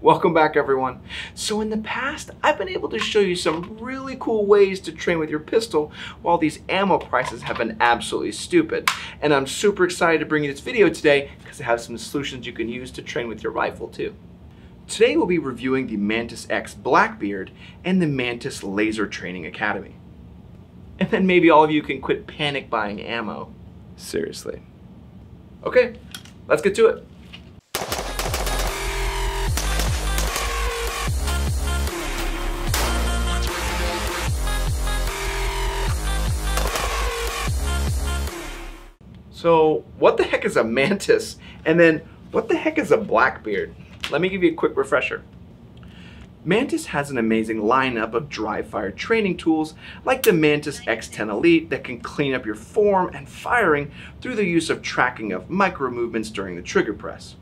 Welcome back, everyone. So in the past, I've been able to show you some really cool ways to train with your pistol while these ammo prices have been absolutely stupid. And I'm super excited to bring you this video today because I have some solutions you can use to train with your rifle too. Today we'll be reviewing the Mantis X Blackbeard and the Mantis Laser Training Academy. And then maybe all of you can quit panic buying ammo. Seriously. Okay, let's get to it. So what the heck is a mantis? And then what the heck is a blackbeard? Let me give you a quick refresher. Mantis has an amazing lineup of dry fire training tools like the Mantis X10 Elite that can clean up your form and firing through the use of tracking of micro movements during the trigger press.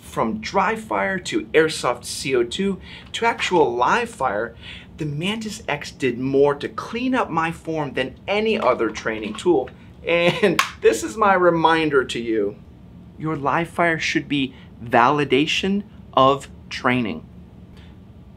From dry fire to airsoft CO2 to actual live fire, the Mantis X did more to clean up my form than any other training tool. And this is my reminder to you. Your live fire should be validation of training.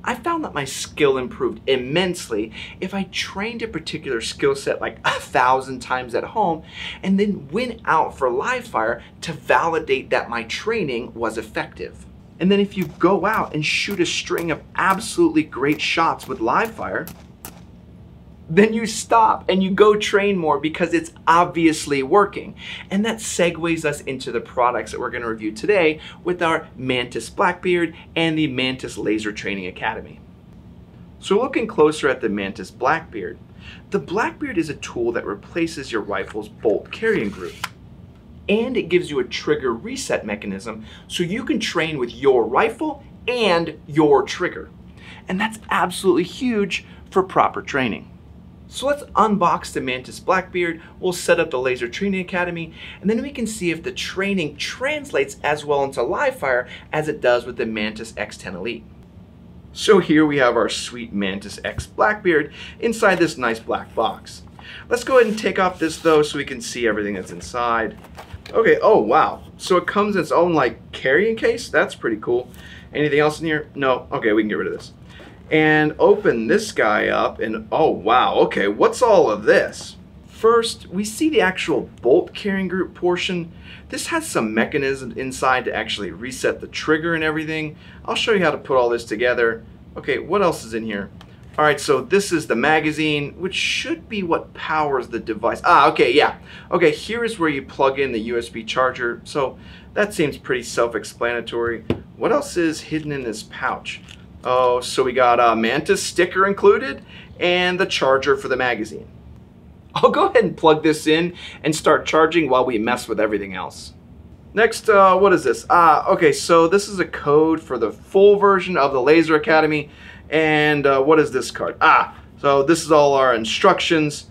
I found that my skill improved immensely if I trained a particular skill set like 1,000 times at home and then went out for live fire to validate that my training was effective. And then if you go out and shoot a string of absolutely great shots with live fire, then you stop and you go train more because it's obviously working. And that segues us into the products that we're going to review today with our Mantis Blackbeard and the Mantis Laser Training Academy. So looking closer at the Mantis Blackbeard, the Blackbeard is a tool that replaces your rifle's bolt carrying group. And it gives you a trigger reset mechanism so you can train with your rifle and your trigger. And that's absolutely huge for proper training. So let's unbox the Mantis Blackbeard, we'll set up the Laser Training Academy, and then we can see if the training translates as well into live fire as it does with the Mantis X10 Elite. So here we have our sweet Mantis X Blackbeard inside this nice black box. Let's go ahead and take off this though so we can see everything that's inside. Okay, oh wow. So it comes in its own like carrying case, that's pretty cool. Anything else in here? No, okay, we can get rid of this. And open this guy up and oh wow, okay, what's all of this? First, we see the actual bolt carrying group portion. This has some mechanism inside to actually reset the trigger and everything. I'll show you how to put all this together. Okay, what else is in here? All right, so this is the magazine, which should be what powers the device. Ah, okay, yeah. Okay, here is where you plug in the USB charger. So that seems pretty self-explanatory. What else is hidden in this pouch? Oh, so we got a Mantis sticker included and the charger for the magazine. I'll go ahead and plug this in and start charging while we mess with everything else. Next, what is this? Okay, so this is a code for the full version of the Laser Academy. And what is this card? So this is all our instructions.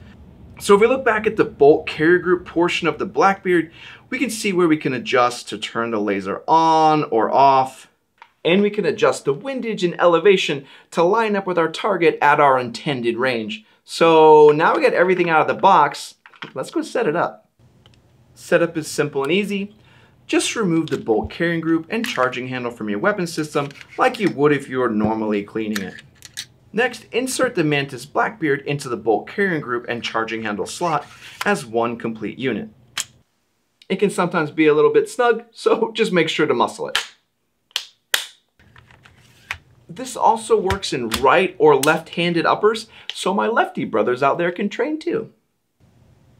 So if we look back at the bolt carrier group portion of the Blackbeard, we can see where we can adjust to turn the laser on or off. And we can adjust the windage and elevation to line up with our target at our intended range. So now we got everything out of the box. Let's go set it up. Setup is simple and easy. Just remove the bolt carrying group and charging handle from your weapon system like you would if you were normally cleaning it. Next, insert the Mantis Blackbeard into the bolt carrying group and charging handle slot as one complete unit. It can sometimes be a little bit snug, so just make sure to muscle it. This also works in right or left-handed uppers, so my lefty brothers out there can train too.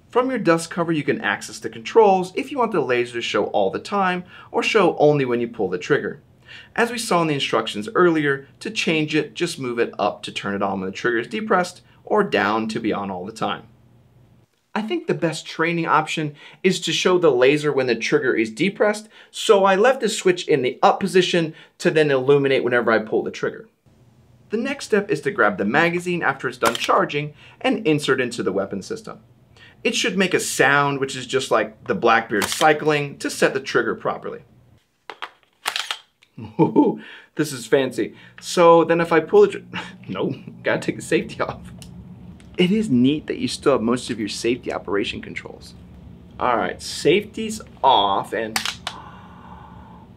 From your dust cover, you can access the controls if you want the laser to show all the time or show only when you pull the trigger. As we saw in the instructions earlier, to change it, just move it up to turn it on when the trigger is depressed or down to be on all the time. I think the best training option is to show the laser when the trigger is depressed, so I left the switch in the up position to then illuminate whenever I pull the trigger. The next step is to grab the magazine after it's done charging and insert into the weapon system. It should make a sound, which is just like the Blackbeard cycling, to set the trigger properly. Ooh, this is fancy. So then if I pull the trigger, no, gotta take the safety off. It is neat that you still have most of your safety operation controls. All right, safety's off and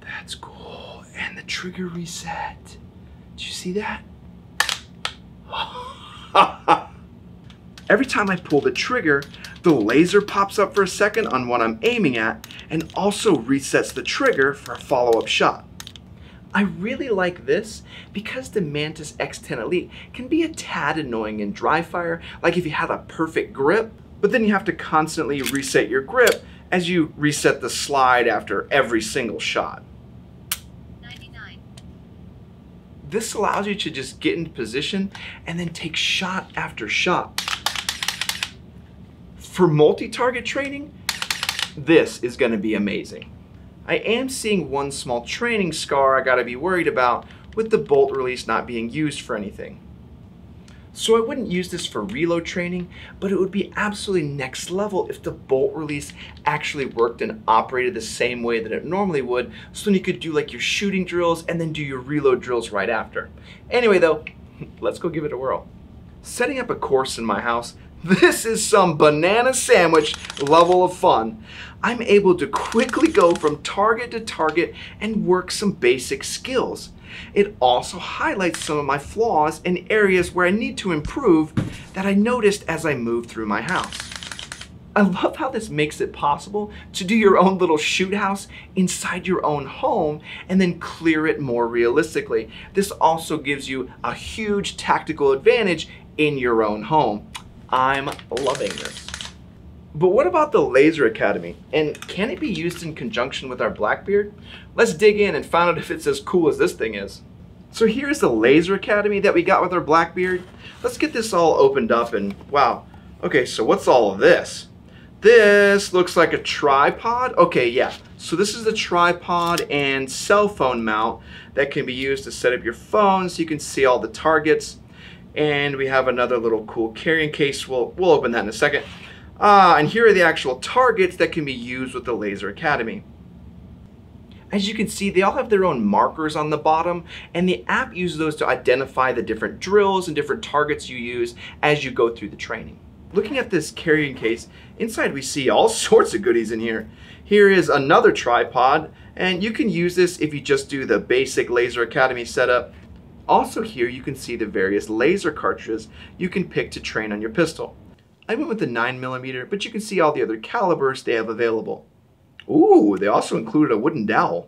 that's cool. And and the trigger reset. Did you see that? Every time I pull the trigger, the laser pops up for a second on what I'm aiming at and also resets the trigger for a follow-up shot. I really like this because the Mantis X10 Elite can be a tad annoying in dry fire, like if you had a perfect grip, but then you have to constantly reset your grip as you reset the slide after every single shot. This allows you to just get into position and then take shot after shot. For multi-target training, this is going to be amazing. I am seeing one small training scar I got to be worried about with the bolt release not being used for anything. So I wouldn't use this for reload training, but it would be absolutely next level if the bolt release actually worked and operated the same way that it normally would, so then you could do like your shooting drills and then do your reload drills right after. Anyway though, let's go give it a whirl. Setting up a course in my house, this is some banana sandwich level of fun. I'm able to quickly go from target to target and work some basic skills. It also highlights some of my flaws and areas where I need to improve that I noticed as I moved through my house. I love how this makes it possible to do your own little shoot house inside your own home and then clear it more realistically. This also gives you a huge tactical advantage in your own home. I'm loving this. But what about the Laser Academy? And can it be used in conjunction with our Blackbeard? Let's dig in and find out if it's as cool as this thing is. So here's the Laser Academy that we got with our Blackbeard. Let's get this all opened up and wow. Okay, so what's all of this? This looks like a tripod. Okay, yeah. So this is the tripod and cell phone mount that can be used to set up your phone so you can see all the targets. And we have another little cool carrying case. We'll open that in a second. And here are the actual targets that can be used with the Laser Academy. As you can see, they all have their own markers on the bottom, and the app uses those to identify the different drills and different targets you use as you go through the training. Looking at this carrying case, inside we see all sorts of goodies in here. Here is another tripod, and you can use this if you just do the basic Laser Academy setup. Also here you can see the various laser cartridges you can pick to train on your pistol. I went with the 9mm, but you can see all the other calibers they have available. Ooh, they also included a wooden dowel.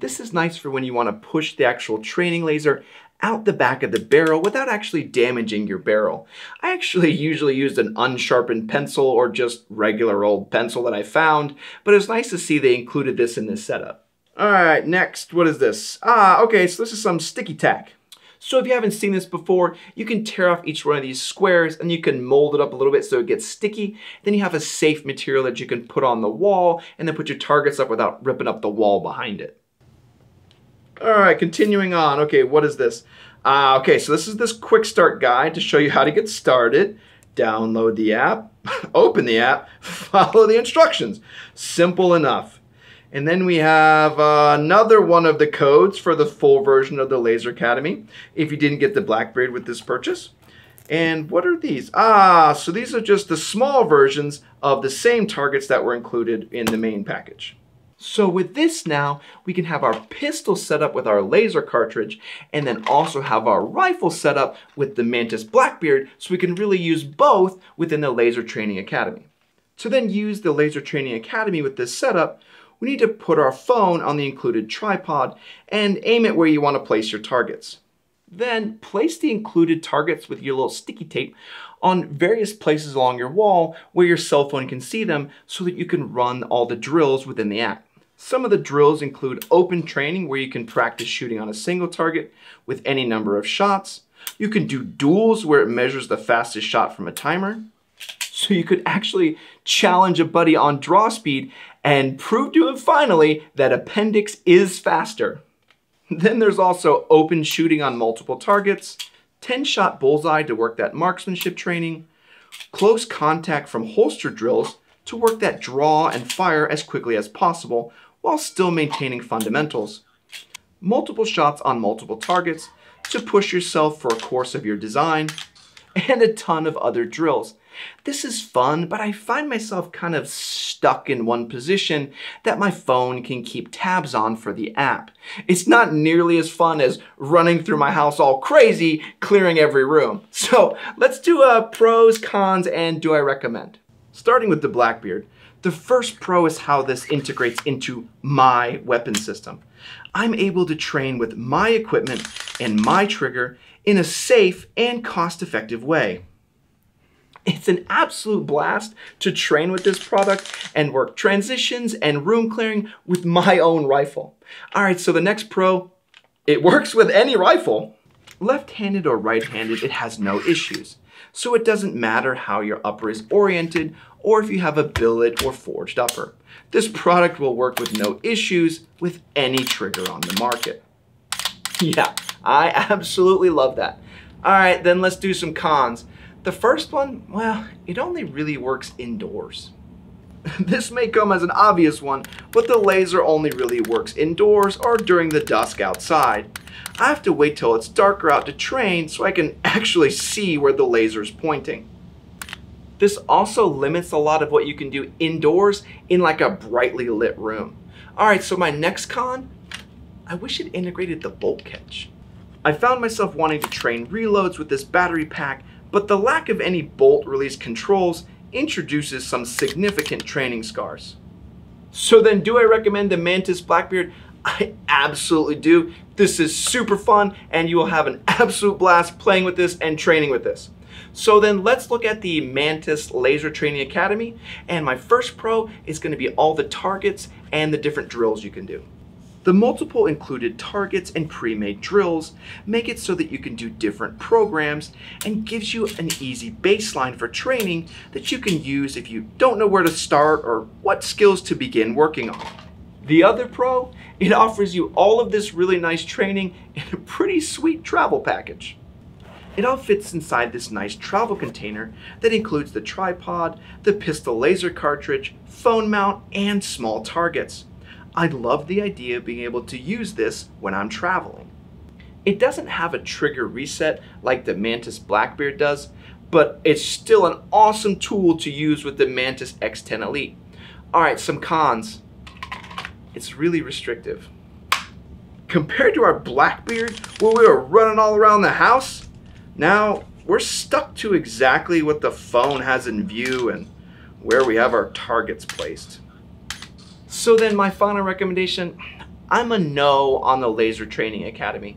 This is nice for when you want to push the actual training laser out the back of the barrel without actually damaging your barrel. I actually usually used an unsharpened pencil or just regular old pencil that I found, but it was nice to see they included this in this setup. Alright, next, what is this? Okay, so this is some sticky tack. So if you haven't seen this before, you can tear off each one of these squares and you can mold it up a little bit so it gets sticky. Then you have a safe material that you can put on the wall and then put your targets up without ripping up the wall behind it. All right, continuing on. Okay, what is this? Okay, so this is this quick start guide to show you how to get started. Download the app, open the app, follow the instructions. Simple enough. And then we have another one of the codes for the full version of the Laser Academy, if you didn't get the Blackbeard with this purchase. And what are these? So these are just the small versions of the same targets that were included in the main package. So with this now, we can have our pistol set up with our laser cartridge and then also have our rifle set up with the Mantis Blackbeard, so we can really use both within the Laser Training Academy. To then use the Laser Training Academy with this setup, we need to put our phone on the included tripod and aim it where you want to place your targets. Then place the included targets with your little sticky tape on various places along your wall where your cell phone can see them so that you can run all the drills within the app. Some of the drills include open training where you can practice shooting on a single target with any number of shots. You can do duels where it measures the fastest shot from a timer. So you could actually challenge a buddy on draw speed and prove to him finally that appendix is faster. Then there's also open shooting on multiple targets, 10-shot bullseye to work that marksmanship training, close contact from holster drills to work that draw and fire as quickly as possible while still maintaining fundamentals, multiple shots on multiple targets to push yourself for a course of your design, and a ton of other drills. This is fun, but I find myself kind of stuck stuck in one position that my phone can keep tabs on for the app. It's not nearly as fun as running through my house all crazy, clearing every room. So let's do pros, cons, and do I recommend. Starting with the Blackbeard, the first pro is how this integrates into my weapon system. I'm able to train with my equipment and my trigger in a safe and cost-effective way. It's an absolute blast to train with this product and work transitions and room clearing with my own rifle. All right, so the next pro, it works with any rifle. Left-handed or right-handed, it has no issues. So it doesn't matter how your upper is oriented or if you have a billet or forged upper. This product will work with no issues with any trigger on the market. Yeah, I absolutely love that. All right, then let's do some cons. The first one, well, it only really works indoors. This may come as an obvious one, but the laser only really works indoors or during the dusk outside. I have to wait till it's darker out to train so I can actually see where the laser is pointing. This also limits a lot of what you can do indoors in like a brightly lit room. All right, so my next con, I wish it integrated the bolt catch. I found myself wanting to train reloads with this battery pack, but the lack of any bolt release controls introduces some significant training scars. So then do I recommend the Mantis Blackbeard? I absolutely do. This is super fun and you will have an absolute blast playing with this and training with this. So then let's look at the Mantis Laser Training Academy, and my first pro is going to be all the targets and the different drills you can do. The multiple included targets and pre-made drills make it so that you can do different programs and gives you an easy baseline for training that you can use if you don't know where to start or what skills to begin working on. The other pro, it offers you all of this really nice training in a pretty sweet travel package. It all fits inside this nice travel container that includes the tripod, the pistol laser cartridge, phone mount, and small targets. I love the idea of being able to use this when I'm traveling. It doesn't have a trigger reset like the Mantis Blackbeard does, but it's still an awesome tool to use with the Mantis X10 Elite. All right, some cons. It's really restrictive. Compared to our Blackbeard, where we were running all around the house, now we're stuck to exactly what the phone has in view and where we have our targets placed. So then my final recommendation, I'm a no on the Laser Training Academy.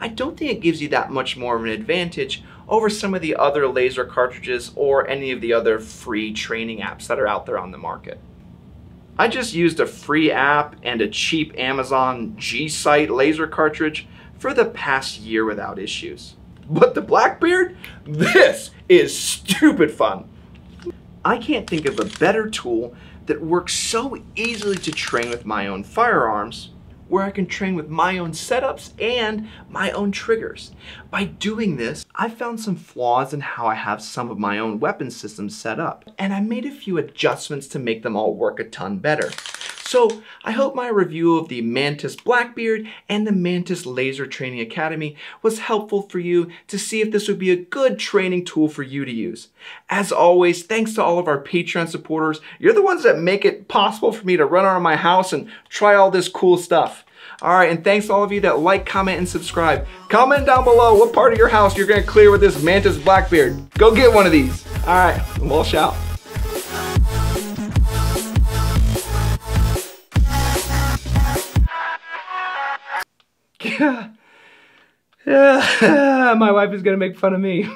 I don't think it gives you that much more of an advantage over some of the other laser cartridges or any of the other free training apps that are out there on the market. I just used a free app and a cheap Amazon G-Sight laser cartridge for the past year without issues. But the Blackbeard, this is stupid fun. I can't think of a better tool that works so easily to train with my own firearms, where I can train with my own setups and my own triggers. By doing this, I found some flaws in how I have some of my own weapon systems set up, and I made a few adjustments to make them all work a ton better. So I hope my review of the Mantis Blackbeard and the Mantis Laser Training Academy was helpful for you to see if this would be a good training tool for you to use. As always, thanks to all of our Patreon supporters. You're the ones that make it possible for me to run around my house and try all this cool stuff. All right, and thanks to all of you that like, comment, and subscribe. Comment down below what part of your house you're gonna clear with this Mantis Blackbeard. Go get one of these. All right, we'll shout. My wife is gonna make fun of me.